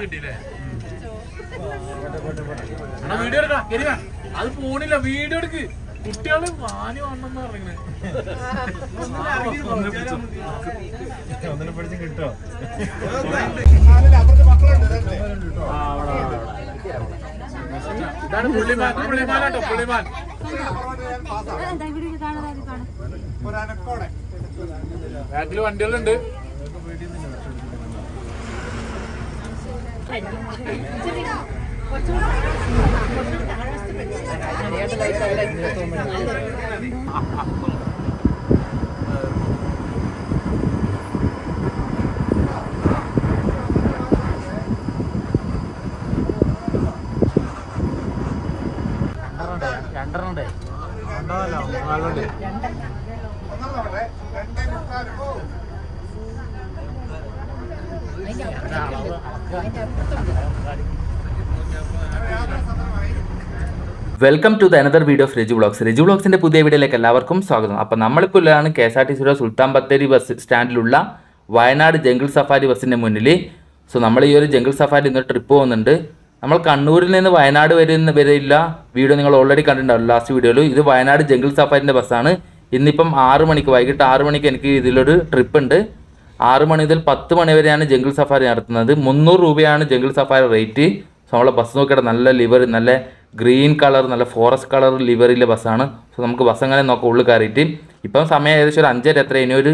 Video video कुटियाल वाणी वंटे welcome to the another video of Raju vlogs. Raju വ്ളോഗ്സിൻ്റെ പുതിയ വീഡിയോയിലേക്ക് എല്ലാവർക്കും സ്വാഗതം. അപ്പോൾ നമ്മളിപ്പോഴാണ് KSRTCയുടെ സുൽത്താൻബത്തേരി ബസ് സ്റ്റാൻഡിലുള്ള വയനാട് ജംഗിൾ സഫാരി ബസ്സിൻ്റെ മുന്നിൽ. സോ നമ്മൾ ഈ ഒരു ജംഗിൾ സഫാരി ഇന്നൊരു ട്രിപ്പ് പോകുന്നുണ്ട്. നമ്മൾ കണ്ണൂരിൽ നിന്ന് വയനാട് വരെയുള്ള വീഡിയോ നിങ്ങൾ ഓൾറെഡി കണ്ടിട്ടുണ്ടാവും ലാസ്റ്റ് വീഡിയോയിൽ. ഇത് വയനാട് ജംഗിൾ സഫാരിൻ്റെ ബസ്സാണ്. ഇന്നിപ്പം 6 മണിക്ക് വൈകിട്ട് 6 മണിക്ക് എനിക്ക് ഇതിലൊരു ട്രിപ്പ് ഉണ്ട്. 6 മണി മുതൽ 10 മണി വരെയാണ് ജംഗിൾ സഫാരി നടത്തുന്നത്. 300 രൂപയാണ് ജംഗിൾ സഫാരി റേറ്റ്. സോ നമ്മളെ ബസ് നോക്കിയിട്ട് നല്ല ലിവർ, നല്ല ഗ്രീൻ കളർ, നല്ല ഫോറസ്റ്റ് കളർ ലിവറിലെ ബസ്സാണ്. സോ നമുക്ക് ബസ് അങ്ങനെ നോക്കാം ഉള്ളിൽ കയറിയിട്ട്. ഇപ്പം സമയം ഏകദേശം ഒരു 5:30 എത്ര, ഇനി ഒരു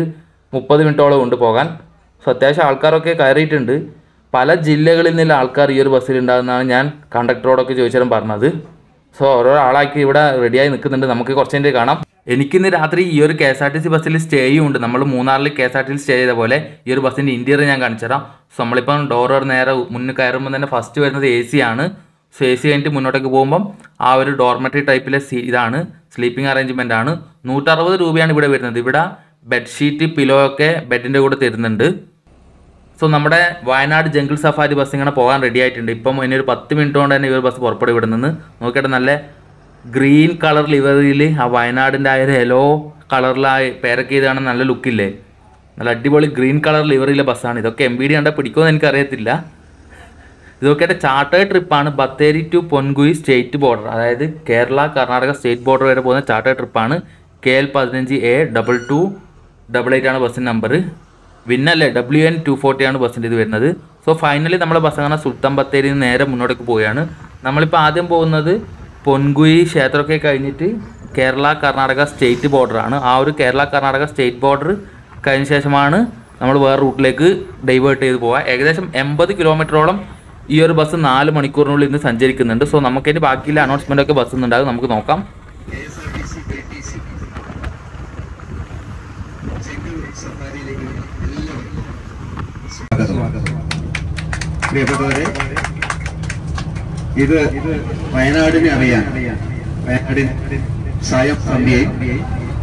30 മിനിറ്റോളം ഉണ്ട് പോകാൻ. സോ അത്യാവശ്യം ആൾക്കാരൊക്കെ കയറിയിട്ടുണ്ട്. പല ജില്ലകളിൽ നിന്നുള്ള ആൾക്കാർ ഈ ഒരു ബസ്സിലുണ്ടാകുന്നതാണ് ഞാൻ കണ്ടക്ടറോടൊക്കെ ചോദിച്ചാലും പറഞ്ഞത്. സോ ഓരോ ആളാക്കി ഇവിടെ റെഡിയായി നിൽക്കുന്നുണ്ട്. നമുക്ക് കുറച്ചതിൻ്റെ കാണാം. എനിക്കിന്ന് രാത്രി ഈ ഒരു KSRTC ബസ്സിൽ സ്റ്റേയും ഉണ്ട്. നമ്മൾ മൂന്നാറിൽ KSRTCയിൽ സ്റ്റേ ചെയ്ത പോലെ ഈ ഒരു ബസ്സിൻ്റെ ഇൻറ്റീരിയർ ഞാൻ കാണിച്ചു തരാം. സോ നമ്മളിപ്പം ഡോറ് നേരെ മുന്നിൽ കയറുമ്പോൾ തന്നെ ഫസ്റ്റ് വരുന്നത് AC ആണ്. സോ AC കഴിഞ്ഞിട്ട് മുന്നോട്ടേക്ക് പോകുമ്പം ആ ഒരു ഡോർമെറ്ററി ടൈപ്പിലെ ഇതാണ് സ്ലീപ്പിംഗ് അറേഞ്ച്മെൻ്റ് ആണ്. 160 രൂപയാണ് ഇവിടെ വരുന്നത്. ഇവിടെ ബെഡ്ഷീറ്റ്, പില്ലോ ഒക്കെ ബെഡിൻ്റെ കൂടെ തരുന്നുണ്ട്. സോ നമ്മുടെ വയനാട് ജംഗിൾ സഫാരി ബസ് ഇങ്ങനെ പോകാൻ റെഡി ആയിട്ടുണ്ട്. ഇപ്പം ഇനി ഒരു 10 മിനിറ്റ് കൊണ്ട് തന്നെ ഈ ഒരു ബസ് പുറപ്പെടും ഇവിടെ നിന്ന്. നോക്കിയിട്ട് നല്ല ഗ്രീൻ കളർ ലിവറിയിൽ ആ വയനാടിൻ്റെ ആ ഒരു യെല്ലോ കളറിൽ ആ പേരൊക്കെ ചെയ്താണ് നല്ല ലുക്കില്ലേ, നല്ല അടിപൊളി ഗ്രീൻ കളർ ലിവറിയിലെ ബസ്സാണ്. ഇതൊക്കെ MBD കണ്ടാൽ പിടിക്കുമെന്ന് എനിക്കറിയത്തില്ല. ഇതൊക്കെ ചാർട്ടേഡ് ട്രിപ്പാണ്. Bathery to Ponkuzhi state border, അതായത് കേരള കർണാടക സ്റ്റേറ്റ് ബോർഡർ വരെ പോകുന്ന ചാർട്ടേഡ് ട്രിപ്പാണ്. KL 15A2288 ആണ് ബസ്സിൻ്റെ നമ്പർ. വിന്നല്ലേ WN240 ആണ് ബസ്സിൻ്റെ ഇത് വരുന്നത്. സോ ഫൈനലി നമ്മളെ ബസ് അങ്ങനെ സുൽത്താൻബത്തേരിയിൽ നിന്ന് നേരെ മുന്നോട്ടേക്ക് പോവുകയാണ്. നമ്മളിപ്പോൾ ആദ്യം പോകുന്നത് പൊൻകുഴി ക്ഷേത്രമൊക്കെ കഴിഞ്ഞിട്ട് കേരള കർണാടക സ്റ്റേറ്റ് ബോർഡറാണ്. ആ ഒരു കേരള കർണാടക സ്റ്റേറ്റ് ബോർഡർ കഴിഞ്ഞ ശേഷമാണ് നമ്മൾ വേറെ റൂട്ടിലേക്ക് ഡൈവേർട്ട് ചെയ്ത് പോവുക. ഏകദേശം 80 കിലോമീറ്ററോളം ഈ ഒരു ബസ് 4 മണിക്കൂറിനുള്ളിൽ ഇന്ന് സഞ്ചരിക്കുന്നുണ്ട്. സോ നമുക്കതിൻ്റെ ബാക്കിയുള്ള അനൗൺസ്മെൻ്റ് ഒക്കെ ബസ് ഉണ്ടാകും, നമുക്ക് നോക്കാം. ഇത് വയനാടിനെ അറിയാൻ, വയനാടിന് സ്വയം സന്ധ്യയെ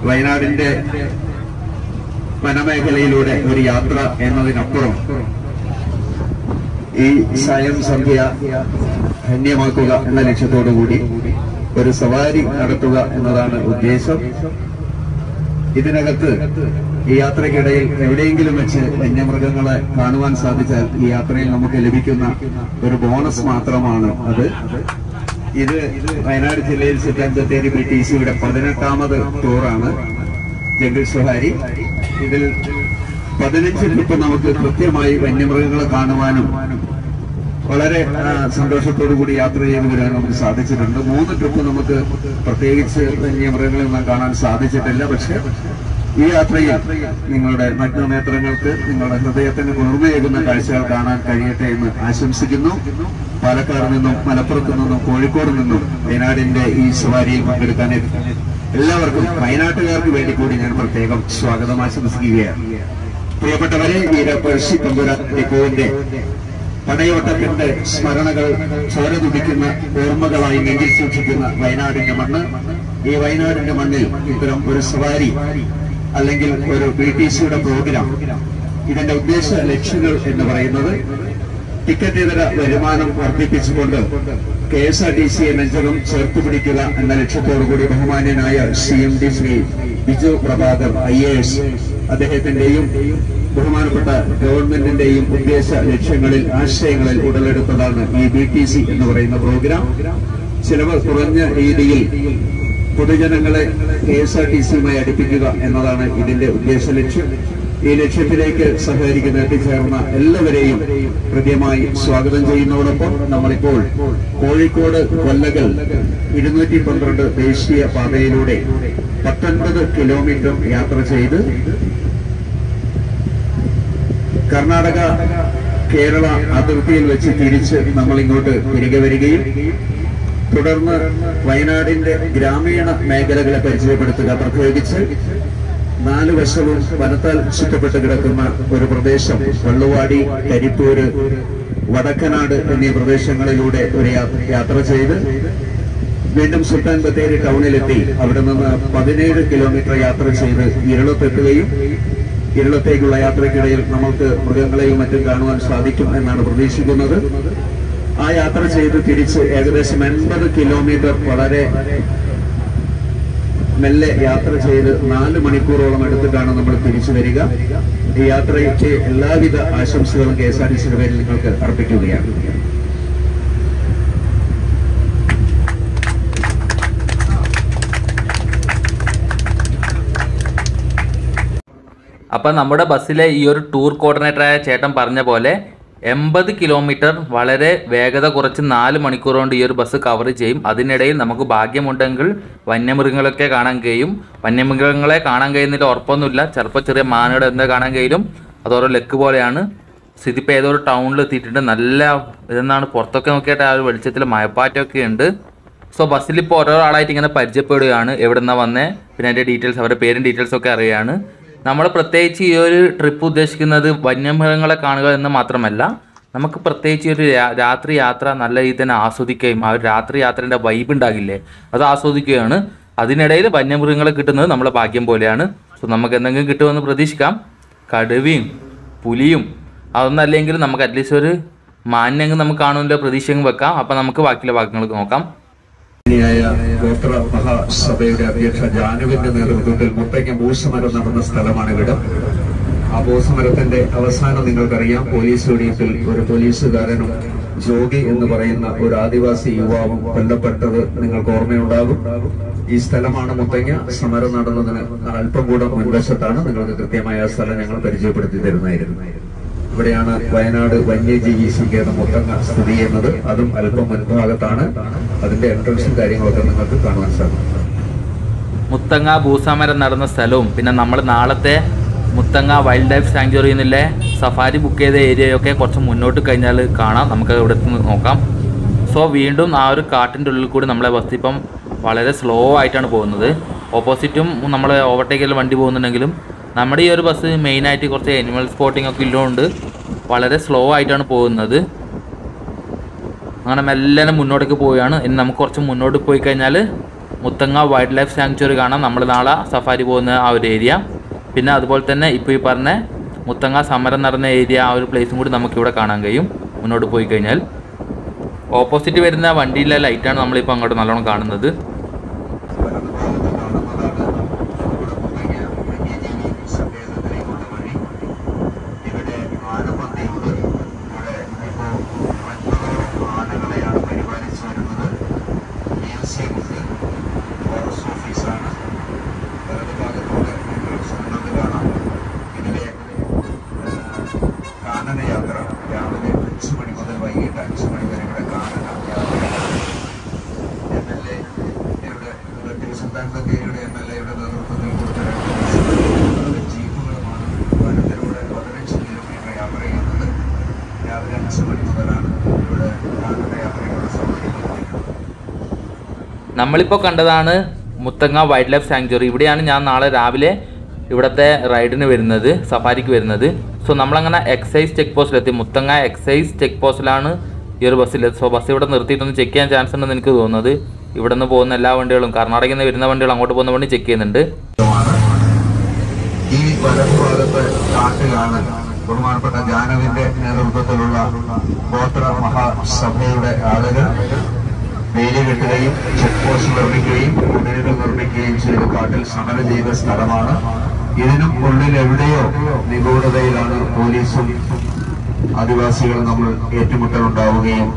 വയനാടിൻ്റെ വനമേഖലയിലൂടെ ഒരു യാത്ര എന്നതിനപ്പുറം ഈ സ്വയം സന്ധ്യ ധന്യമാക്കുക എന്ന ലക്ഷ്യത്തോടുകൂടി ഒരു സവാരി നടത്തുക എന്നതാണ് ഉദ്ദേശം. ഇതിനകത്ത് ഈ യാത്രക്കിടയിൽ എവിടെയെങ്കിലും വെച്ച് വന്യമൃഗങ്ങളെ കാണുവാൻ സാധിച്ചാൽ ഈ യാത്രയിൽ നമുക്ക് ലഭിക്കുന്ന ഒരു ബോണസ് മാത്രമാണ് അത്. ഇത് വയനാട് ജില്ലയിൽ സുൽത്താൻബത്തേരി BTCയുടെ 18ാമത് ടൂറാണ് ജംഗിൾ സഫാരി. ഇതിൽ 15 ട്രിപ്പ് നമുക്ക് കൃത്യമായി വന്യമൃഗങ്ങളെ കാണുവാനും വളരെ സന്തോഷത്തോടു കൂടി യാത്ര ചെയ്യാൻ വരാൻ നമുക്ക് സാധിച്ചിട്ടുണ്ട്. 3 ട്രിപ്പ് നമുക്ക് പ്രത്യേകിച്ച് വന്യമൃഗങ്ങളൊന്നും കാണാൻ സാധിച്ചിട്ടില്ല. പക്ഷെ ഈ യാത്രയിൽ നിങ്ങളുടെ നഗ്നനേത്രങ്ങൾക്ക്, നിങ്ങളുടെ ഹൃദയത്തിന് കുളിർമയേകുന്ന കാഴ്ചകൾ കാണാൻ കഴിയട്ടെ എന്ന് ആശംസിക്കുന്നു. പാലക്കാട് നിന്നും, മലപ്പുറത്തു നിന്നും, കോഴിക്കോട് നിന്നും വയനാടിന്റെ ഈ സവാരിയിൽ പങ്കെടുക്കാൻ എല്ലാവർക്കും വയനാട്ടുകാർക്ക് വേണ്ടി കൂടി ഞാൻ പ്രത്യേകം സ്വാഗതം ആശംസിക്കുകയാണ്. പ്രിയപ്പെട്ടവരെ, വീരപഴശ്ശി തമ്പുരാന്റെ കോവിന്റെ പടയോട്ടത്തിന്റെ സ്മരണകൾ ചോരതുടിക്കുന്ന ഓർമ്മകളായി നെഞ്ചിൽ സൂക്ഷിക്കുന്ന വയനാടിന്റെ മണ്ണ്, ഈ വയനാടിന്റെ മണ്ണിൽ ഇത്തരം ഒരു സവാരി അല്ലെങ്കിൽ ഒരു BTCയുടെ പ്രോഗ്രാം, ഇതിന്റെ ഉദ്ദേശ ലക്ഷ്യങ്ങൾ എന്ന് പറയുന്നത് ടിക്കറ്റ് ഇതര വരുമാനം വർദ്ധിപ്പിച്ചുകൊണ്ട് KSRTCയെ നെഞ്ചകം ചേർത്ത് പിടിക്കുക എന്ന ലക്ഷ്യത്തോടുകൂടി ബഹുമാന്യനായ CMD ശ്രീ ബിജു പ്രഭാകർ IAS അദ്ദേഹത്തിന്റെയും ബഹുമാനപ്പെട്ട ഗവൺമെന്റിന്റെയും ഉദ്ദേശ ലക്ഷ്യങ്ങളിൽ ആശയങ്ങളിൽ ഉടലെടുത്തതാണ് ഈ BTC എന്ന് പറയുന്ന പ്രോഗ്രാം. ചിലവ് കുറഞ്ഞ രീതിയിൽ പൊതുജനങ്ങളെ KSRTCയുമായി അടുപ്പിക്കുക എന്നതാണ് ഇതിന്റെ ഉദ്ദേശ ലക്ഷ്യം. ഈ ലക്ഷ്യത്തിലേക്ക് സഹകരിക്കുന്ന എത്തിച്ചേർന്ന എല്ലാവരെയും ഹൃദ്യമായി സ്വാഗതം ചെയ്യുന്നതോടൊപ്പം നമ്മളിപ്പോൾ കോഴിക്കോട് കൊല്ലകൾ 212 ദേശീയ പാതയിലൂടെ 19 കിലോമീറ്റർ യാത്ര ചെയ്ത് കർണാടക കേരള അതിർത്തിയിൽ വെച്ച് തിരിച്ച് നമ്മളിങ്ങോട്ട് തിരികെ വരികയും തുടർന്ന് വയനാടിന്റെ ഗ്രാമീണ മേഖലകളെ പരിചയപ്പെടുത്തുക. പ്രത്യേകിച്ച് 4 വശവും വനത്താൽ ചുറ്റപ്പെട്ട് കിടക്കുന്ന ഒരു പ്രദേശം വള്ളുവാടി, കരിപ്പൂര്, വടക്കനാട് എന്നീ പ്രദേശങ്ങളിലൂടെ ഒരു യാത്ര ചെയ്ത് വീണ്ടും സുൽത്താൻബത്തേരി ടൗണിലെത്തി അവിടെ നിന്ന് 17 കിലോമീറ്റർ യാത്ര ചെയ്ത് ഇരുളത്തെത്തുകയും ഇരുളത്തേക്കുള്ള യാത്രയ്ക്കിടയിൽ നമുക്ക് മൃഗങ്ങളെയും മറ്റും കാണുവാൻ സാധിക്കും എന്നാണ് പ്രതീക്ഷിക്കുന്നത്. ആ യാത്ര ചെയ്ത് തിരിച്ച് ഏകദേശം 80 കിലോമീറ്റർ വളരെ മെല്ലെ യാത്ര ചെയ്ത് 4 മണിക്കൂറോളം എടുത്തിട്ടാണ് നമ്മൾ തിരിച്ചു വരിക. ഈ യാത്രയ്ക്ക് എല്ലാവിധ ആശംസകളും KSRTCയുടെ പേരിൽ നിങ്ങൾക്ക് അർപ്പിക്കുകയാണ്. അപ്പം നമ്മുടെ ബസ്സിലെ ഈ ഒരു ടൂർ കോർഡിനേറ്ററായ ചേട്ടൻ പറഞ്ഞ പോലെ 80 കിലോമീറ്റർ വളരെ വേഗത കുറച്ച് 4 മണിക്കൂർ കൊണ്ട് ഈ ഒരു ബസ് കവർ ചെയ്യും. അതിനിടയിൽ നമുക്ക് ഭാഗ്യമുണ്ടെങ്കിൽ വന്യമൃഗങ്ങളൊക്കെ കാണാൻ കഴിയും. വന്യമൃഗങ്ങളെ കാണാൻ കഴിയുന്നതിൽ ഉറപ്പൊന്നുമില്ല, ചിലപ്പോൾ ചെറിയ മാനുകളെ എന്താ കാണാൻ കഴിയും, അതോരോ ലക്ക് പോലെയാണ്. സ്ഥിതിപ്പോൾ ഏതൊരു ടൗണിൽ എത്തിയിട്ടുണ്ട്. നല്ല ഇതെന്നാണ് പുറത്തൊക്കെ നോക്കിയിട്ട് ആ ഒരു വെളിച്ചത്തിൽ മഴപ്പാറ്റൊക്കെ ഉണ്ട്. സോ ബസ്സിലിപ്പോൾ ഓരോ ആളായിട്ട് ഇങ്ങനെ പരിചയപ്പെടുകയാണ്, എവിടെ നിന്നാണ് വന്നേ, പിന്നെ അതിൻ്റെ ഡീറ്റെയിൽസ് അവരുടെ പേരും ഡീറ്റെയിൽസൊക്കെ അറിയുകയാണ്. നമ്മൾ പ്രത്യേകിച്ച് ഈ ഒരു ട്രിപ്പ് ഉദ്ദേശിക്കുന്നത് വന്യമൃഗങ്ങളെ കാണുക എന്ന് മാത്രമല്ല, നമുക്ക് പ്രത്യേകിച്ച് ഒരു രാത്രി യാത്ര നല്ല രീതിയിൽ തന്നെ ആസ്വദിക്കുകയും ആ ഒരു രാത്രി യാത്രേൻ്റെ വൈബ് ഉണ്ടാകില്ലേ അത് ആസ്വദിക്കുകയാണ്. അതിനിടയിൽ വന്യമൃഗങ്ങളെ കിട്ടുന്നത് നമ്മളെ ഭാഗ്യം പോലെയാണ്. സോ നമുക്ക് എന്തെങ്കിലും കിട്ടുമെന്ന് പ്രതീക്ഷിക്കാം. കടുവയും പുലിയും അതൊന്നല്ലെങ്കിൽ നമുക്ക് അറ്റ്ലീസ്റ്റ് ഒരു മാന്യങ്ങൾ നമുക്ക് കാണുമല്ലോ, പ്രതീക്ഷയും വെക്കാം. അപ്പം നമുക്ക് ബാക്കിയുള്ള ഭാഗങ്ങൾ നോക്കാം. ഗോത്ര മഹാസഭയുടെ അധ്യക്ഷ ജാനുവിന്റെ നേതൃത്വത്തിൽ മുത്തങ്ങ മൂസമരം നടന്ന സ്ഥലമാണ് ഇവിടം. ആ മൂസമരത്തിന്റെ അവസാനം നിങ്ങൾക്കറിയാം, പോലീസ് വെടിയപ്പിൽ ഒരു പോലീസുകാരനും ജോഗി എന്ന് പറയുന്ന ഒരു ആദിവാസി യുവാവും കൊല്ലപ്പെട്ടത് നിങ്ങൾക്ക് ഓർമ്മയുണ്ടാകും. ഈ സ്ഥലമാണ് മുത്തങ്ങ. സമരം നടന്നതിന് അല്പം കൂടെ മുൻവശത്താണ്. നിങ്ങൾക്ക് കൃത്യമായ ആ സ്ഥലം ഞങ്ങൾ പരിചയപ്പെടുത്തി തരുന്നതായിരുന്നു. ഇവിടെയാണ് വയനാട് വന്യജീവി സങ്കേതം മുത്തങ്ങ സ്ഥിതി ചെയ്യുന്നത്. അതും അല്പം മുൻഭാഗത്താണ്. അതിന്റെ എൻട്രൻസും കാര്യങ്ങളൊക്കെ നിങ്ങൾക്ക് കാണാൻ സാധിക്കും. മുത്തങ്ങ ഭൂസമരം നടന്ന സ്ഥലവും പിന്നെ നമ്മൾ നാളത്തെ മുത്തങ്ങ വൈൽഡ് ലൈഫ് സാങ്ച്വറി എന്നിലെ സഫാരി ബുക്ക് ചെയ്ത ഏരിയയൊക്കെ കുറച്ച് മുന്നോട്ട് കഴിഞ്ഞാൽ കാണാം. നമുക്ക് ഇവിടെ നോക്കാം. സോ വീണ്ടും ആ ഒരു കാട്ടിൻ്റെ ഉള്ളിൽ കൂടി നമ്മളെ ബസ് ഇപ്പം വളരെ സ്ലോ ആയിട്ടാണ് പോകുന്നത്. ഓപ്പോസിറ്റും നമ്മൾ ഓവർടേക്ക് ചെയ്ത് വണ്ടി പോകുന്നുണ്ടെങ്കിലും നമ്മുടെ ഈ ഒരു ബസ് മെയിനായിട്ട് കുറച്ച് ആനിമൽ സ്പോട്ടിംഗ് ഒക്കെ ഉള്ളതുകൊണ്ട് വളരെ സ്ലോ ആയിട്ടാണ് പോകുന്നത്. അങ്ങനെ മെല്ലെ മുന്നോട്ടേക്ക് പോവുകയാണ്. ഇനി നമുക്ക് കുറച്ച് മുന്നോട്ട് പോയി കഴിഞ്ഞാൽ മുത്തങ്ങ വൈൽഡ് ലൈഫ് സാങ്ച്വറി കാണാം. നമ്മൾ നാളെ സഫാരി പോകുന്ന ആ ഒരു ഏരിയ, പിന്നെ അതുപോലെ തന്നെ ഇപ്പോൾ ഈ പറഞ്ഞ മുത്തങ്ങ സമരം നടന്ന ഏരിയ, ആ ഒരു പ്ലേസും കൂടി നമുക്കിവിടെ കാണാൻ കഴിയും മുന്നോട്ട് പോയി കഴിഞ്ഞാൽ. ഓപ്പോസിറ്റ് വരുന്ന വണ്ടിയിലെ ലൈറ്റാണ് നമ്മളിപ്പോൾ അങ്ങോട്ട് നല്ലോണം കാണുന്നത്. നമ്മളിപ്പോൾ കണ്ടതാണ് മുത്തങ്ങ വൈൽഡ് ലൈഫ് സാങ്ച്വറി. ഇവിടെയാണ് ഞാൻ നാളെ രാവിലെ ഇവിടുത്തെ റൈഡിന് വരുന്നത്, സഫാരിക്ക് വരുന്നത്. സോ നമ്മളങ്ങനെ എക്സൈസ് ചെക്ക് പോസ്റ്റിലെത്തി. മുത്തങ്ങ എക്സൈസ് ചെക്ക് പോസ്റ്റിലാണ് ഈ ഒരു ബസ്സിലെത്തി. സോ ബസ് ഇവിടെ നിർത്തിയിട്ടൊന്ന് ചെക്ക് ചെയ്യാൻ ചാൻസ് ഉണ്ടെന്ന് എനിക്ക് തോന്നുന്നത്. ഇവിടെ നിന്ന് പോകുന്ന എല്ലാ വണ്ടികളും, കർണാടകയിൽ നിന്ന് വരുന്ന വണ്ടികളും അങ്ങോട്ട് പോകുന്ന വണ്ടി ചെക്ക് ചെയ്യുന്നുണ്ട്. ഈ വലതുഭാഗത്ത് കാട്ടിലാണ് ബഹുമാനപ്പെട്ട ജാനുവിന്റെ നേതൃത്വത്തിലുള്ള ഗോത്ര മഹാസഭയുടെ ആളുകൾ വേലി കെട്ടുകയും ചെക്ക് പോസ്റ്റ് നിർമ്മിക്കുകയും കുടിലുകൾ നിർമ്മിക്കുകയും ചെയ്ത് കാട്ടിൽ സമരം ചെയ്ത സ്ഥലമാണ് ഇതിനുള്ളിലെവിടെയോ നിഗൂഢതയിലാണ് പോലീസും ആദിവാസികളും നമ്മൾ ഏറ്റുമുട്ടലുണ്ടാവുകയും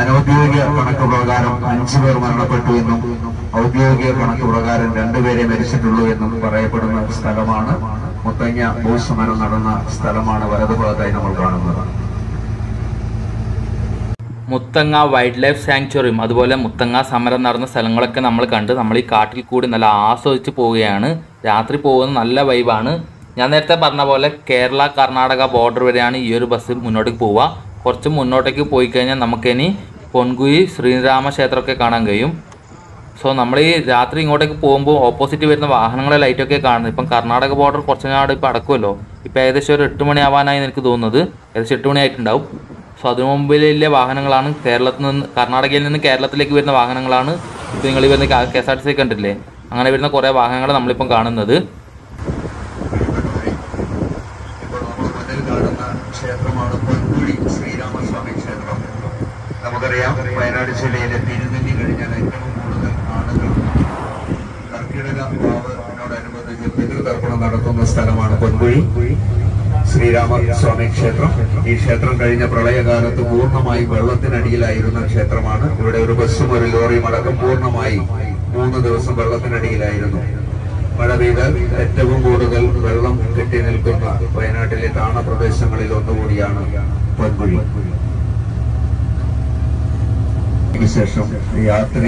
അനൌദ്യോഗിക കണക്ക് പ്രകാരം 5 പേർ മരണപ്പെട്ടു എന്നും ഔദ്യോഗിക കണക്ക് പ്രകാരം 2 പേരെ മരിച്ചിട്ടുള്ളൂ എന്നും പറയപ്പെടുന്ന സ്ഥലമാണ് മുത്തങ്ങ ഭൂസമരം നടന്ന സ്ഥലമാണ് വലതുഭാഗത്തായി നമ്മൾ കാണുന്നത്. മുത്തങ്ങ വൈൽഡ് ലൈഫ് സാങ്ച്വറിയും അതുപോലെ മുത്തങ്ങ സമരം നടന്ന സ്ഥലങ്ങളൊക്കെ നമ്മൾ കണ്ട് നമ്മൾ ഈ കാട്ടിൽ കൂടി നല്ല ആസ്വദിച്ച് പോവുകയാണ്. രാത്രി പോകുന്ന നല്ല വൈബാണ്. ഞാൻ നേരത്തെ പറഞ്ഞ പോലെ കേരള കർണാടക ബോർഡർ വരെയാണ് ഈ ഒരു ബസ് മുന്നോട്ടേക്ക് പോവുക. കുറച്ച് മുന്നോട്ടേക്ക് പോയി കഴിഞ്ഞാൽ നമുക്കിനി പൊൻകുഴി ശ്രീരാമ ക്ഷേത്രമൊക്കെ കാണാൻ കഴിയും. സോ നമ്മൾ ഈ രാത്രി ഇങ്ങോട്ടേക്ക് പോകുമ്പോൾ ഓപ്പോസിറ്റ് വരുന്ന വാഹനങ്ങളെ ലൈറ്റൊക്കെ കാണുന്നത്. ഇപ്പം കർണാടക ബോർഡർ കുറച്ച് നാട് ഇപ്പം അടക്കുമല്ലോ. ഇപ്പം ഏകദേശം ഒരു 8 മണിയാവാനായി എനിക്ക് തോന്നുന്നത്, ഏകദേശം 8 മണിയായിട്ടുണ്ടാവും. സോ അതിനു മുമ്പിലെ വാഹനങ്ങളാണ് കേരളത്തിൽ നിന്ന് കർണാടകയിൽ നിന്ന് കേരളത്തിലേക്ക് വരുന്ന വാഹനങ്ങളാണ്. ഇപ്പോൾ നിങ്ങൾ വരുന്ന KSRTC കണ്ടില്ലേ, അങ്ങനെ വരുന്ന കുറേ വാഹനങ്ങൾ നമ്മളിപ്പം കാണുന്നത്. ക്ഷേത്രമാണ് പൊൻകുഴി ശ്രീരാമസ്വാമി ക്ഷേത്രം. നമുക്കറിയാം വയനാട് ജില്ലയിലെ തിരുനെല്ലി കഴിഞ്ഞാൽ ഏറ്റവും കൂടുതൽ ആളുകൾ കർക്കിടക വാവിനോടനുബന്ധിച്ച് പിതൃതർപ്പണം നടത്തുന്ന സ്ഥലമാണ് പൊൻകുഴി ശ്രീരാമസ്വാമി ക്ഷേത്രം. ഈ ക്ഷേത്രം കഴിഞ്ഞ പ്രളയകാലത്ത് പൂർണ്ണമായി വെള്ളത്തിനടിയിലായിരുന്ന ക്ഷേത്രമാണ്. ഇവിടെ ഒരു ബസ്സും ഒരു ലോറിയും അടക്കം പൂർണ്ണമായി 3 ദിവസം വെള്ളത്തിനടിയിലായിരുന്നു. മഴ പെയ്താൽ ഏറ്റവും കൂടുതൽ വെള്ളം കെട്ടി നിൽക്കുന്ന വയനാട്ടിലെ താണ പ്രദേശങ്ങളിൽ ഒന്നുകൂടിയാണ് പൊൻകുഴി. ഇതിനുശേഷം യാത്രാ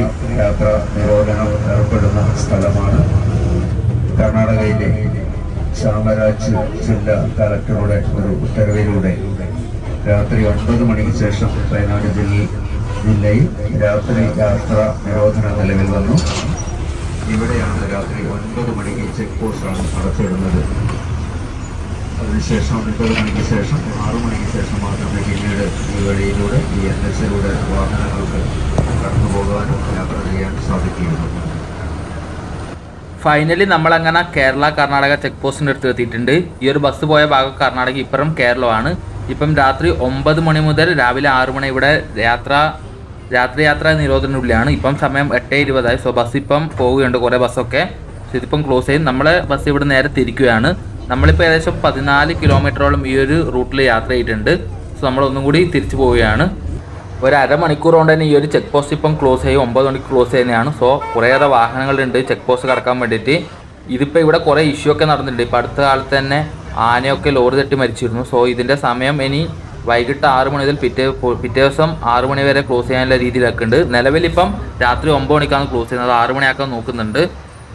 നിരോധനം ഏർപ്പെടുന്ന സ്ഥലമാണ്. കർണാടകയിലെ ചാമരാജ് ജില്ലാ കളക്ടറുടെ ഒരു ഉത്തരവിലൂടെ രാത്രി 9 മണിക്ക് ശേഷം വയനാട് ജില്ലയിൽ രാത്രി യാത്രാ നിരോധനം നിലവിൽ വന്നു. ഇവിടെയാണ് രാത്രി 9 മണിക്ക് ചെക്ക് പോസ്റ്റാണ് അടച്ചിടുന്നത്. അതിനുശേഷം 9 മണിക്ക് ശേഷം 6 മണിക്ക് ശേഷം മാത്രമേ പിന്നീട് ഈ വഴിയിലൂടെ ഈ NH-ലൂടെ വാഹനങ്ങൾക്ക് കടന്നു പോകാനും യാത്ര ചെയ്യാൻ സാധിക്കുകയുള്ളൂ. ഫൈനലി നമ്മളങ്ങനെ കേരള കർണാടക ചെക്ക് പോസ്റ്റിൻ്റെ അടുത്ത് എത്തിയിട്ടുണ്ട്. ഈ ഒരു ബസ് പോയ ഭാഗം കർണാടക, ഇപ്പുറം കേരളമാണ്. ഇപ്പം രാത്രി 9 മണി മുതൽ രാവിലെ 6 മണി ഇവിടെ രാത്രിയാത്ര നിരോധനത്തിനുള്ളിലാണ്. ഇപ്പം സമയം 8:20. സോ ബസ് ഇപ്പം പോവുകയുണ്ട് കുറേ ബസ്സൊക്കെ. സോ ഇതിപ്പം ക്ലോസ് ചെയ്യും. നമ്മളെ ബസ് ഇവിടെ നേരെ തിരിക്കുകയാണ്. നമ്മളിപ്പോൾ ഏകദേശം 14 കിലോമീറ്ററോളം ഈ ഒരു റൂട്ടിൽ യാത്ര ചെയ്തിട്ടുണ്ട്. സോ നമ്മളൊന്നും കൂടി തിരിച്ചു പോവുകയാണ്. ഒരു 1/2 മണിക്കൂർ കൊണ്ട് തന്നെ ഈ ഒരു ചെക്ക് പോസ്റ്റ് ഇപ്പം ക്ലോസ് ചെയ്യും. 9 മണിക്ക് ക്ലോസ് ചെയ്യുന്നതാണ്. സോ കുറേയേറെ വാഹനങ്ങളുണ്ട് ചെക്ക് പോസ്റ്റ് കടക്കാൻ വേണ്ടിയിട്ട്. ഇതിപ്പോൾ ഇവിടെ കുറേ ഇഷ്യൂ ഒക്കെ നടന്നിട്ടുണ്ട്. ഇപ്പോൾ അടുത്ത കാലത്ത് തന്നെ ആനയൊക്കെ ലോറി തട്ടി മരിച്ചിരുന്നു. സോ ഇതിൻ്റെ സമയം ഇനി വൈകിട്ട് 6 മണി മുതൽ പിറ്റേ ദിവസം 6 മണി വരെ ക്ലോസ് ചെയ്യാനുള്ള രീതിയിലാക്കുന്നുണ്ട്. നിലവിലിപ്പം രാത്രി 9 മണിക്കാണ് ക്ലോസ് ചെയ്യുന്നത്. 6 മണിയാക്കാൻ നോക്കുന്നുണ്ട്.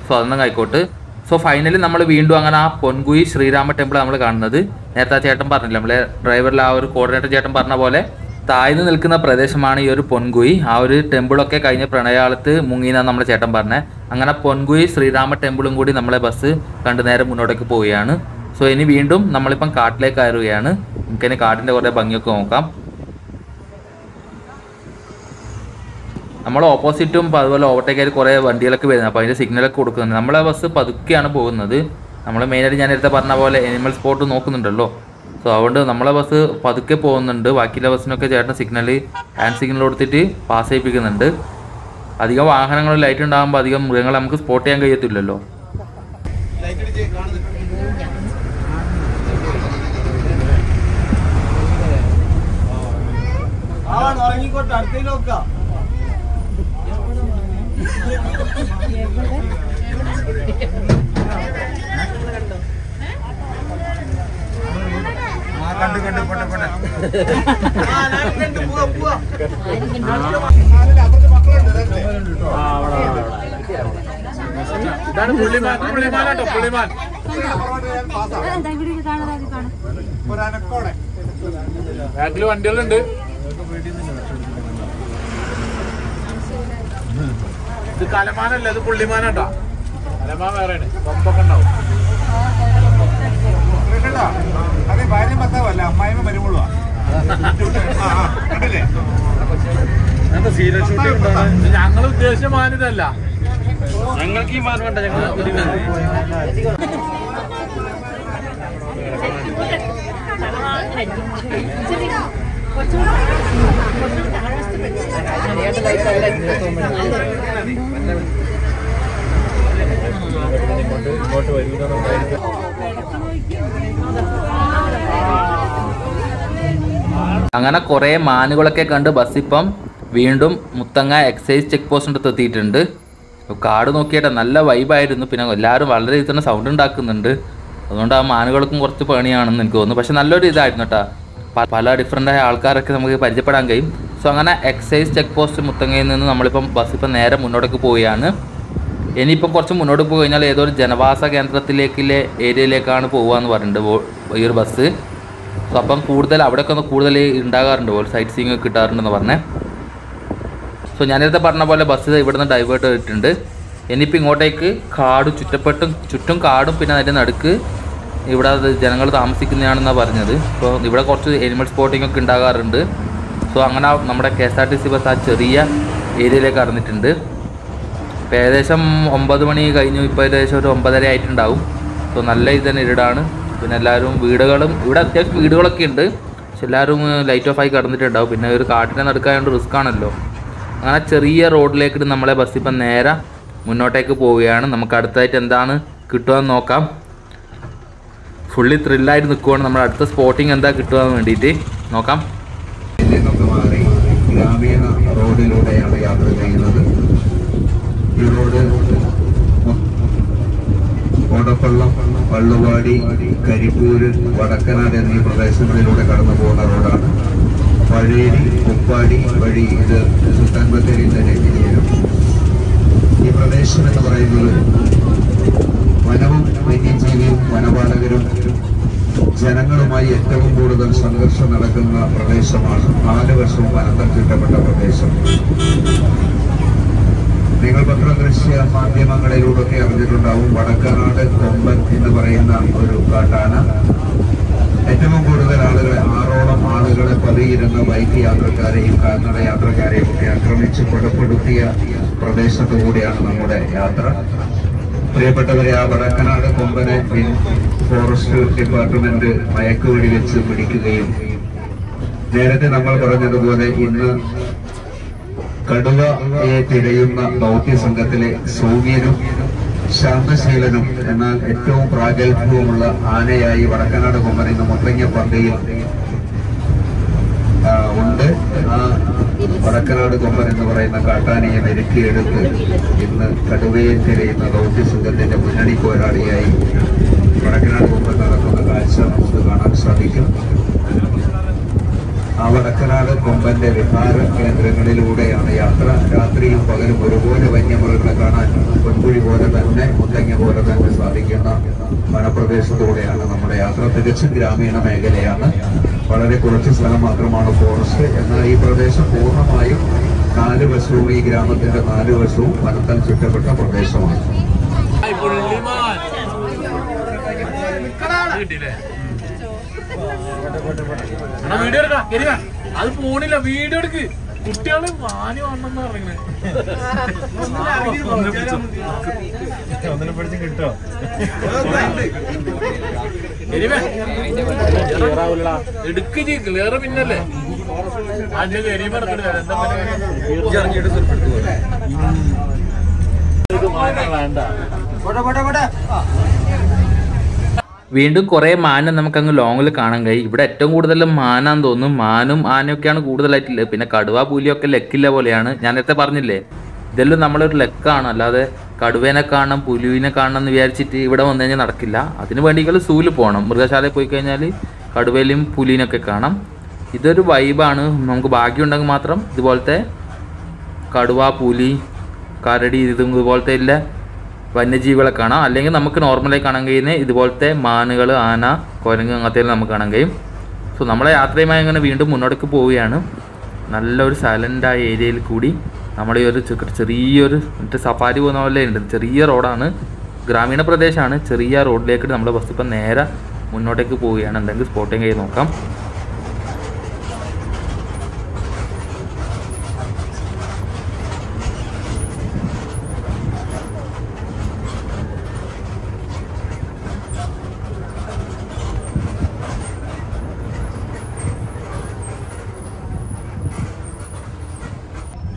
സോ അതൊന്നും ആയിക്കോട്ടെ. സോ ഫൈനലി നമ്മൾ വീണ്ടും അങ്ങനെ ആ പൊൻകുഴി ശ്രീരാമ ടെമ്പിൾ നമ്മൾ കാണുന്നത്. നേരത്തെ ചേട്ടൻ പറഞ്ഞില്ല, നമ്മളെ ഡ്രൈവറിൽ ആ ഒരു കോർഡിനേറ്റർ ചേട്ടൻ പറഞ്ഞ പോലെ താഴ്ന്നു നിൽക്കുന്ന പ്രദേശമാണ് ഈ ഒരു പൊൻകുഴി. ആ ഒരു ടെമ്പിളൊക്കെ കഴിഞ്ഞ പ്രണയകാലത്ത് മുങ്ങിയെന്നാണ് നമ്മളെ ചേട്ടൻ പറഞ്ഞത്. അങ്ങനെ പൊൻകുഴി ശ്രീരാമ ടെമ്പിളും കൂടി നമ്മളെ ബസ് കണ്ടു നേരം മുന്നോട്ടേക്ക് പോവുകയാണ്. സോ ഇനി വീണ്ടും നമ്മളിപ്പം കാട്ടിലേക്ക് കയറുകയാണ്. നമുക്കിനി കാട്ടിൻ്റെ കുറേ ഭംഗിയൊക്കെ നോക്കാം. നമ്മൾ ഓപ്പോസിറ്റും അതുപോലെ ഓവർടേക്ക് ആയിട്ട് കുറേ വണ്ടികളൊക്കെ വരുന്നത്. അപ്പോൾ അതിൻ്റെ സിഗ്നലൊക്കെ കൊടുക്കുന്നുണ്ട്. നമ്മളെ ബസ് പതുക്കെയാണ് പോകുന്നത്. നമ്മൾ മെയിനായിട്ട് ഞാൻ നേരത്തെ പറഞ്ഞ പോലെ എനിമൽ സ്പോട്ട് നോക്കുന്നുണ്ടല്ലോ. സോ അതുകൊണ്ട് നമ്മളെ ബസ് പതുക്കെ പോകുന്നുണ്ട്. ബാക്കിയുള്ള ബസ്സിനൊക്കെ ചേട്ടൻ ഹാൻഡ് സിഗ്നൽ കൊടുത്തിട്ട് പാസ് ചെയ്യിപ്പിക്കുന്നുണ്ട്. അധികം വാഹനങ്ങൾ ലൈറ്റ് ഉണ്ടാകുമ്പോൾ അധികം മൃഗങ്ങളെ നമുക്ക് സ്പോട്ട് ചെയ്യാൻ കഴിയത്തില്ലല്ലോ. ബാക്കിൽ വണ്ടികളുണ്ട്. ഇത് കലമാനല്ല, ഇത് പുള്ളിമാനാട്ടോ. കലമാൻ വേറെയാണ്, കൊമ്പൊക്കെ ഉണ്ടാവും. അതെ, ഭാര്യ ഭർത്താവല്ല, അമ്മായിമ്മ മരുമോളുവാ. ഞങ്ങൾ ഉദ്ദേശിച്ച മാനിതല്ല, ഞങ്ങൾക്ക് ഈ മാൻ വേണ്ട. ഞങ്ങൾ അങ്ങനെ കുറേ മാനുകളൊക്കെ കണ്ട് ബസ്സിപ്പം വീണ്ടും മുത്തങ്ങ എക്സൈസ് ചെക്ക് പോസ്റ്റിൻ്റെ എത്തിയിട്ടുണ്ട്. കാട് നോക്കിയിട്ട് നല്ല വൈബായിരുന്നു. പിന്നെ എല്ലാവരും വളരെ ഇതിന് സൗണ്ട് ഉണ്ടാക്കുന്നുണ്ട്. അതുകൊണ്ട് ആ മാനുകൾക്കും കുറച്ച് പണിയാണെന്ന് എനിക്ക് തോന്നുന്നു. പക്ഷെ നല്ലൊരു ഇതായിരുന്നു കേട്ടോ. പല ഡിഫറൻ്റായ ആൾക്കാരൊക്കെ നമുക്ക് പരിചയപ്പെടാൻ കഴിയും. സോ അങ്ങനെ എക്സൈസ് ചെക്ക് പോസ്റ്റ് മുത്തങ്ങയിൽ നിന്ന് നമ്മളിപ്പം ബസ്സിപ്പം നേരെ മുന്നോട്ടേക്ക് പോവുകയാണ്. ഇനിയിപ്പം കുറച്ച് മുന്നോട്ട് പോയി കഴിഞ്ഞാൽ ഏതൊരു ജനവാസ കേന്ദ്രത്തിലേക്കുള്ള ഏരിയയിലേക്കാണ് പോവുകയെന്ന് പറഞ്ഞിട്ടുണ്ട് ഈ ഒരു ബസ്. സോ അപ്പം കൂടുതൽ അവിടെയൊക്കെ ഒന്ന് കൂടുതൽ ഉണ്ടാകാറുണ്ട് പോലെ സൈറ്റ് സീയിങ് കിട്ടാറുണ്ടെന്ന് പറഞ്ഞേ. സോ ഞാനിത് പറഞ്ഞ പോലെ ബസ് ഇവിടുന്ന് ഡൈവേർട്ട് ചെയ്തിട്ടുണ്ട്. ഇനിയിപ്പോൾ ഇങ്ങോട്ടേക്ക് കാട് ചുറ്റും കാടും പിന്നെ അതിൻ്റെ നടുക്ക് ഇവിടെ ജനങ്ങൾ താമസിക്കുന്നതാണെന്നാണ് പറഞ്ഞത്. സോ ഇവിടെ കുറച്ച് എനിമൽ സ്പോട്ടിംഗ് ഒക്കെ ഉണ്ടാകാറുണ്ട്. സോ അങ്ങനെ നമ്മുടെ KSRTC ബസ് ആ ചെറിയ ഏരിയയിലേക്ക് കടന്നിട്ടുണ്ട്. ഇപ്പോൾ ഏകദേശം 9 മണി കഴിഞ്ഞു. ഇപ്പോൾ ഏകദേശം ഒരു 9:30 ആയിട്ടുണ്ടാവും. സോ നല്ല ഇത് തന്നെ ഇരുടാണ്. പിന്നെ എല്ലാവരും വീടുകളും ഇവിടെ അത്യാവശ്യം വീടുകളൊക്കെ ഉണ്ട്. പക്ഷെ എല്ലാവരും ലൈറ്റ് ഓഫ് ആയി കിടന്നിട്ടുണ്ടാവും. പിന്നെ ഒരു കാട്ടിനെ നടക്കായതുകൊണ്ട് റിസ്ക് ആണല്ലോ. അങ്ങനെ ചെറിയ റോഡിലേക്ക് നമ്മളെ ബസ് ഇപ്പം നേരെ മുന്നോട്ടേക്ക് പോവുകയാണ്. നമുക്ക് അടുത്തായിട്ട് എന്താണ് കിട്ടുകയെന്ന് നോക്കാം. ഫുള്ളി ത്രില്ലായിട്ട് നിൽക്കുകയാണ്. നമ്മുടെ അടുത്ത സ്പോട്ടിങ് എന്താ കിട്ടുകയെന്ന് വേണ്ടിയിട്ട് നോക്കാം. ഗ്രാമീണ റോഡിലൂടെയാണ് യാത്ര ചെയ്യുന്നത്. ഈ റോഡ് കോടപ്പള്ളം, പള്ളുവാടി, കരിപ്പൂര്, വടക്കനാട് എന്നീ പ്രദേശങ്ങളിലൂടെ കടന്നു പോകുന്ന റോഡാണ്. പഴേരി, കുപ്പാടി വഴി ഇത് സുൽത്താൻബത്തേരിയിൽ തന്നെ എത്തിച്ചേരും. ഈ പ്രദേശം എന്ന് പറയുന്നത് വനവും വന്യജീവിയും വനപാലകരും ജനങ്ങളുമായി ഏറ്റവും കൂടുതൽ സംഘർഷം നടക്കുന്ന പ്രദേശമാണ്. 4 വർഷവും വനത്തിൽ ചുറ്റപ്പെട്ട പ്രദേശം. നിങ്ങൾ പത്രദൃശ്യ മാധ്യമങ്ങളിലൂടെയൊക്കെ അറിഞ്ഞിട്ടുണ്ടാവും. വടക്കനാട് കൊമ്പൻ എന്ന് പറയുന്ന ഒരു കാട്ടാണ്. ഏറ്റവും കൂടുതൽ ആളുകളെ, 6ഓളം ആളുകളെ പതിയിരുന്ന ബൈക്ക് യാത്രക്കാരെയും കാൽനട യാത്രക്കാരെയും ഒക്കെ ആക്രമിച്ച് കൊലപ്പെടുത്തിയ പ്രദേശത്തു കൂടിയാണ് നമ്മുടെ യാത്ര. പ്രിയപ്പെട്ടവരെ, ആ വടക്കനാട് കൊമ്പനെ ഫോറസ്റ്റ് ഡിപ്പാർട്ട്മെന്റ് മയക്കുവെടി വെച്ച് പിടിക്കുകയും നേരത്തെ നമ്മൾ പറഞ്ഞതുപോലെ ഇന്ന് കടുവയെ തിരയുന്ന ദൗത്യ സംഘത്തിലെ സൗമ്യനും ശാന്തശീലനും എന്നാൽ ഏറ്റവും പ്രാഗൽഭ്യവുമുള്ള ആനയായി വടക്കനാട് കൊമ്പൻ ഇന്ന് മുത്തങ്ങ പന്തയിൽ ഉണ്ട്. ആ വടക്കനാട് കൊമ്പൻ എന്ന് പറയുന്ന കാട്ടാനയെ മെരുക്കിയെടുത്ത് ഇന്ന് കടുവയെ തിരയുന്ന ദൗത്യ സംഘത്തിന്റെ മുന്നണി പോരാളിയായി വടക്കനാട് കൊമ്പൻ നടക്കുന്ന കാഴ്ച നമുക്ക് കാണാൻ സാധിക്കും. ആ വടക്കനാട് കൊമ്പന്റെ വിഹാര കേന്ദ്രങ്ങളിലൂടെയാണ് യാത്ര. രാത്രിയും പകലും ഒരുപോലെ വന്യമൃഗങ്ങളെ കാണാൻ പൊൻകുഴി പോലെ തന്നെ മുത്തങ്ങ പോലെ തന്നെ സാധിക്കുന്ന വനപ്രദേശത്തൂടെയാണ് നമ്മുടെ യാത്ര. തികച്ചും ഗ്രാമീണ മേഖലയാണ്. വളരെ കുറച്ച് സ്ഥലം മാത്രമാണ് ഫോറസ്റ്റ്. എന്നാൽ ഈ പ്രദേശം പൂർണ്ണമായും 4 വശവും ഈ ഗ്രാമത്തിന്റെ 4 വശവും വനത്താൽ ചുറ്റപ്പെട്ട പ്രദേശമാണ്. അത് പോണില്ല, വീഡിയോ എടുക്ക്. കുട്ടികള് വാനി വന്നെന്ന് പറഞ്ഞേ. ഒന്നിനെപ്പറ്റി കിട്ടോ എടുക്ക്, ക്ലിയർ പിന്നല്ലേ അതിന്റെ എരിമ വേണ്ട. വീണ്ടും കുറേ മാന നമുക്കങ്ങ് ലോങ്ങിൽ കാണാൻ കഴിയും. ഇവിടെ ഏറ്റവും കൂടുതൽ മാനാന്ന് തോന്നും. മാനും ആനയൊക്കെയാണ് കൂടുതലായിട്ടുള്ളത്. പിന്നെ കടുവ പുലിയൊക്കെ ലക്കില്ല പോലെയാണ്. ഞാൻ നേരത്തെ പറഞ്ഞില്ലേ, ഇതെല്ലാം നമ്മളൊരു ലക്കാണ്. അല്ലാതെ കടുവേനെ കാണാം പുലുവിനെ കാണണം എന്ന് വിചാരിച്ചിട്ട് ഇവിടെ വന്നു കഴിഞ്ഞാൽ നടക്കില്ല. അതിന് വേണ്ടിയെങ്കിൽ സൂല് പോകണം. മൃഗശാലയിൽ പോയി കഴിഞ്ഞാൽ കടുവയിലും പുലിനൊക്കെ കാണാം. ഇതൊരു വൈബാണ്. നമുക്ക് ഭാഗ്യമുണ്ടെങ്കിൽ മാത്രം ഇതുപോലത്തെ കടുവ, പുലി, കരടി ഇതുപോലത്തെ ഇല്ല വന്യജീവികളെ കാണാം. അല്ലെങ്കിൽ നമുക്ക് നോർമലായി കാണാൻ കഴിയുന്ന ഇതുപോലത്തെ മാനുകൾ, ആന, കുരങ്ങ് അങ്ങനത്തെ നമുക്ക് കാണാൻ കഴിയും. സോ നമ്മളെ യാത്രയുമായി അങ്ങനെ വീണ്ടും മുന്നോട്ടേക്ക് പോവുകയാണ്. നല്ലൊരു സൈലൻ്റായ ഏരിയയിൽ കൂടി നമ്മളീ ഒരു ചെറിയൊരു മറ്റേ സഫാരി പോകുന്ന പോലെ ഉണ്ട്. ചെറിയ റോഡാണ്, ഗ്രാമീണ പ്രദേശമാണ്. ചെറിയ റോഡിലേക്ക് നമ്മുടെ ബസ് ഇപ്പം നേരെ മുന്നോട്ടേക്ക് പോവുകയാണ്. എന്തെങ്കിലും സ്പോട്ടിങ് ചെയ്ത് നോക്കാം.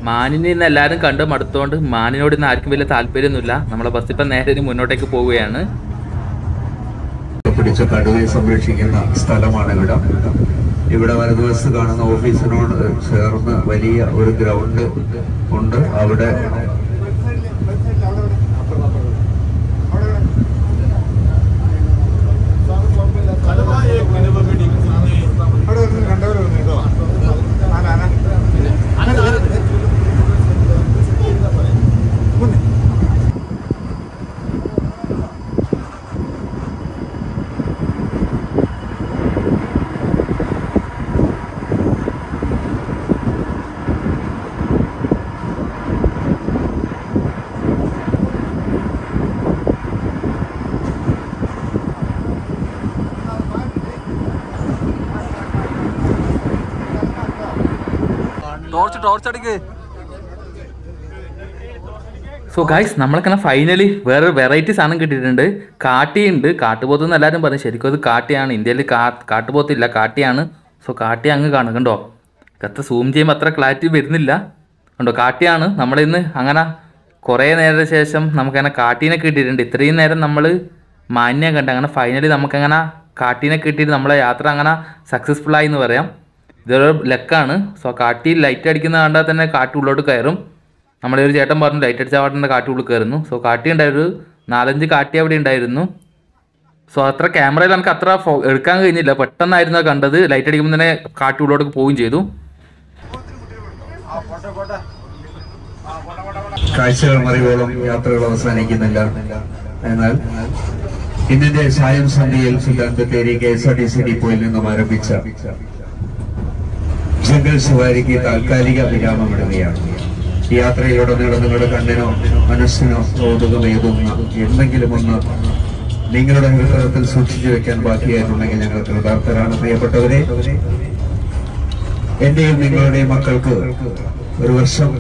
മാനിനെ ഇന്ന് എല്ലാവരും കണ്ട് മടുത്തുകൊണ്ട് മാനിനോട് ഇന്ന് ആർക്കും വലിയ താല്പര്യമൊന്നുമില്ല. നമ്മളെ ബസ് ഇപ്പം നേരെ ഇനി മുന്നോട്ടേക്ക് പോവുകയാണ്. പിടിച്ച കടുവയെ സംരക്ഷിക്കുന്ന സ്ഥലമാണ് ഇവിടെ. ഇവിടെ വലതുവശത്ത് കാണുന്ന ഓഫീസിനോട് ചേർന്ന് വലിയ ഒരു ഗ്രൗണ്ട് ഉണ്ട്. അവിടെ സോ ഗൈസ് നമ്മളൊക്കെ ഫൈനലി വേറെ വെറൈറ്റി സാധനം കിട്ടിയിട്ടുണ്ട്. കാട്ടിയുണ്ട്. കാട്ടുപോത്തെന്ന് എല്ലാവരും പറഞ്ഞു. ശരിക്കും അത് കാട്ടിയാണ്. ഇന്ത്യയിൽ കാട്ടുപോത്തില്ല, കാട്ടിയാണ്. സോ കാട്ടി അങ്ങ് കാണും. കണ്ടോ, കത്ത് സൂം ചെയ്യുമ്പോൾ അത്ര ക്ലാരിറ്റി വരുന്നില്ല. കണ്ടോ, കാട്ടിയാണ്. നമ്മളിന്ന് അങ്ങനെ കുറേ നേരത്തിന് ശേഷം നമുക്കങ്ങനെ കാട്ടീനെ കിട്ടിയിട്ടുണ്ട്. ഇത്രയും നേരം നമ്മൾ മാന്യം കണ്ട് അങ്ങനെ ഫൈനലി നമുക്കങ്ങനെ കാട്ടീനെ കിട്ടിയിട്ട് നമ്മളെ യാത്ര അങ്ങനെ സക്സസ്ഫുള്ളായി എന്ന് പറയാം. ഇതൊരു ലക്കാണ്. സോ കാട്ടി ലൈറ്റ് അടിക്കുന്ന കണ്ടാൽ തന്നെ കാട്ടി ഉള്ളോട്ട് കയറും. നമ്മുടെ ഒരു ചേട്ടൻ പറഞ്ഞു ലൈറ്റ് അടിച്ചാൽ പാട്ടൻ്റെ കാട്ടി ഉള്ളിൽ കയറുന്നു. സോ കാട്ടി ഉണ്ടായൊരു 4-5 കാട്ടി അവിടെ ഉണ്ടായിരുന്നു. സോ അത്ര ക്യാമറയിൽ നമുക്ക് അത്ര എടുക്കാൻ കഴിഞ്ഞില്ല. പെട്ടെന്നായിരുന്നു കണ്ടത്. ലൈറ്റ് അടിക്കുമ്പോൾ തന്നെ കാട്ടി ഉള്ളോട്ട് പോവുകയും ചെയ്തു. കാഴ്ചകൾ മറികടന്ന് യാത്രകൾ അവസാനിക്കുന്നില്ല. എന്നാൽ ഇന്നത്തെ സായം സന്ധ്യയിൽ സുൽത്താൻബത്തേരി KSRTC ഡിപ്പോയിൽ നിന്നും ആരംഭിച്ച ജംഗൽ സവാരിക്ക് താൽക്കാലിക വിരാമമിടുകയാണ്. യാത്രയിലുടനീളം നിങ്ങളുടെ കണ്ണിനോ മനസ്സിനോ തോതുകമേതുന്ന എന്തെങ്കിലും ഒന്ന് നിങ്ങളുടെ ഹൃദയത്തിൽ സൂക്ഷിച്ചു വെക്കാൻ ബാക്കിയായിട്ടുണ്ടെങ്കിൽ ഞങ്ങൾ കൃതാർത്ഥരാണ്. പ്രിയപ്പെട്ടവരെ, എന്റെയും നിങ്ങളുടെയും മക്കൾക്ക് ഒരു വർഷം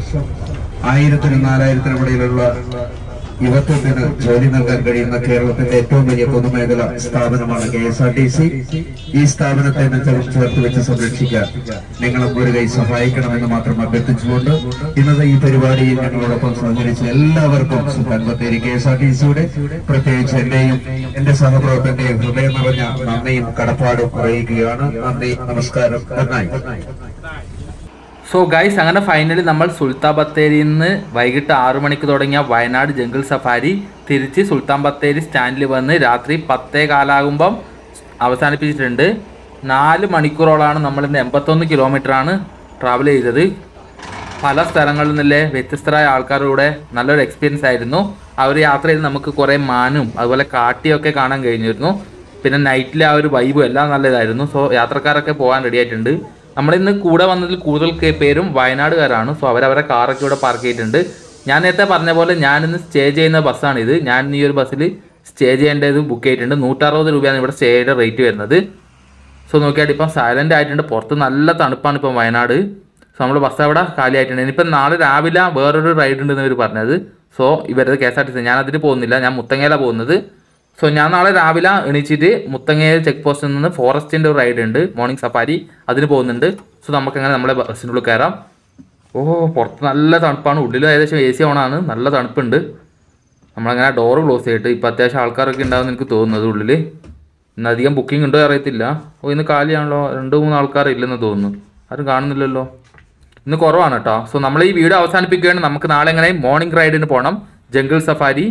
1000-4000 ഇടയിലുള്ള യുവത്വത്തിന് ജോലി നൽകാൻ കഴിയുന്ന കേരളത്തിന്റെ ഏറ്റവും വലിയ പൊതുമേഖല സ്ഥാപനമാണ് KSRTC. ഈ സ്ഥാപനത്തെ മെച്ചം ചേർത്ത് വെച്ച് സംരക്ഷിക്കാൻ നിങ്ങളും ഒരു കൈ സഹായിക്കണമെന്ന് മാത്രം അഭ്യർത്ഥിച്ചുകൊണ്ട് ഇന്നത്തെ ഈ പരിപാടിയിൽ ഞങ്ങളോടൊപ്പം സഹകരിച്ച എല്ലാവർക്കും സുൽത്താൻബത്തേരി KSRTCയുടെ പ്രത്യേകിച്ച് എന്റെയും എന്റെ സഹപ്രവർത്തകന്റെയും ഹൃദയം നിറഞ്ഞ നന്ദിയും കടപ്പാടും അറിയിക്കുകയാണ്. നന്ദി, നമസ്കാരം, നന്നായി. സോ ഗൈസ് അങ്ങനെ ഫൈനലി നമ്മൾ സുൽത്താൻബത്തേരിയിൽ നിന്ന് വൈകിട്ട് 6 മണിക്ക് തുടങ്ങിയ വയനാട് ജംഗിൾ സഫാരി തിരിച്ച് സുൽത്താൻബത്തേരി സ്റ്റാൻഡിൽ വന്ന് രാത്രി 10:15 അവസാനിപ്പിച്ചിട്ടുണ്ട്. 4 മണിക്കൂറോളാണ് നമ്മളിന്ന് 81 കിലോമീറ്ററാണ് ട്രാവൽ ചെയ്തത്. പല സ്ഥലങ്ങളിൽ നിന്നുള്ള വ്യത്യസ്തരായ ആൾക്കാരുടെ നല്ലൊരു എക്സ്പീരിയൻസ് ആയിരുന്നു. ആ ഒരു യാത്രയിൽ നമുക്ക് കുറേ മാനും അതുപോലെ കാട്ടിയൊക്കെ കാണാൻ കഴിഞ്ഞിരുന്നു. പിന്നെ നൈറ്റിലെ ആ ഒരു വൈബും എല്ലാം നല്ലതായിരുന്നു. സോ യാത്രക്കാരൊക്കെ പോകാൻ റെഡിയായിട്ടുണ്ട്. നമ്മളിന്ന് കൂടെ വന്നതിൽ കൂടുതൽ പേരും വയനാടുകാരാണ്. സോ അവരവരെ കാറൊക്കെ ഇവിടെ പാർക്ക് ചെയ്തിട്ടുണ്ട്. ഞാൻ നേരത്തെ പറഞ്ഞ പോലെ ഞാനിന്ന് സ്റ്റേ ചെയ്യുന്ന ബസ്സാണിത്. ഞാൻ ഈ ഒരു ബസ്സിൽ സ്റ്റേ ചെയ്യേണ്ടത് ബുക്ക് ചെയ്തിട്ടുണ്ട്. 160 രൂപയാണ് ഇവിടെ സ്റ്റേയുടെ റേറ്റ് വരുന്നത്. സോ നോക്കിയാൽ ഇപ്പം സൈലൻ്റ് ആയിട്ടുണ്ട്. പുറത്ത് നല്ല തണുപ്പാണ് ഇപ്പം വയനാട്. സോ നമ്മൾ ബസ് അവിടെ കാലിയായിട്ടുണ്ട്. ഇനിയിപ്പം നാളെ രാവിലെ വേറൊരു റൈഡ് ഉണ്ടെന്ന് ഇവർ പറഞ്ഞത്. സോ ഇവരത് KSRTC. ഞാനതിന് പോകുന്നില്ല. ഞാൻ മുത്തങ്ങയിലാണ് പോകുന്നത്. സോ ഞാൻ നാളെ രാവിലെ എണീച്ചിട്ട് മുത്തങ്ങയിൽ ചെക്ക് പോസ്റ്റിൽ നിന്ന് ഫോറസ്റ്റിൻ്റെ ഒരു റൈഡ് ഉണ്ട്, മോർണിംഗ് സഫാരി, അതിന് പോകുന്നുണ്ട്. സോ നമുക്കങ്ങനെ നമ്മളെ ബസ്സിനുള്ളിൽ കയറാം. ഓ, പുറത്ത് നല്ല തണുപ്പാണ്. ഉള്ളിലും ഏകദേശം AC ഓണാണ്. നല്ല തണുപ്പുണ്ട്. നമ്മളങ്ങനെ ഡോറ് ക്ലോസ് ചെയ്തിട്ട് ഇപ്പോൾ അത്യാവശ്യം ആൾക്കാരൊക്കെ ഉണ്ടാകുമെന്ന് എനിക്ക് തോന്നുന്നത്. ഉള്ളിൽ ഇന്ന് അധികം ബുക്കിംഗ് ഉണ്ടോ അറിയത്തില്ല. ഓ, ഇന്ന് കാലിയാണല്ലോ. 2-3 ആൾക്കാർ ഇല്ലെന്ന് തോന്നുന്നു. ആരും കാണുന്നില്ലല്ലോ. ഇന്ന് കുറവാണ് കേട്ടോ. സോ നമ്മൾ ഈ വീഡിയോ അവസാനിപ്പിക്കുകയാണ്. നമുക്ക് നാളെ എങ്ങനെ മോർണിംഗ് റൈഡിന് പോകണം, ജംഗിൾ സഫാരി.